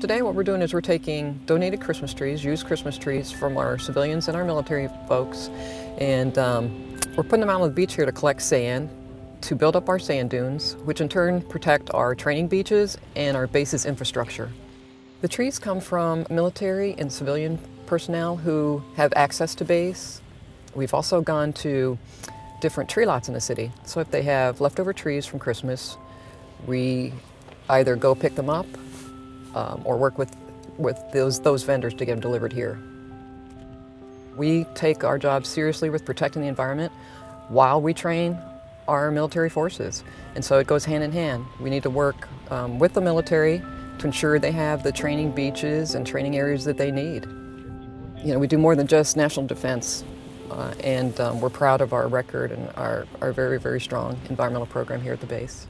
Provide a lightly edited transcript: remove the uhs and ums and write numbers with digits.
Today what we're doing is we're taking donated Christmas trees, used Christmas trees from our civilians and our military folks, and we're putting them out on the beach here to collect sand, to build up our sand dunes, which in turn protect our training beaches and our base's infrastructure. The trees come from military and civilian personnel who have access to base. We've also gone to different tree lots in the city. So if they have leftover trees from Christmas, we either go pick them up or work with those vendors to get them delivered here. We take our job seriously with protecting the environment while we train our military forces. And so it goes hand in hand. We need to work with the military to ensure they have the training beaches and training areas that they need. You know, we do more than just national defense, and we're proud of our record and our very, very strong environmental program here at the base.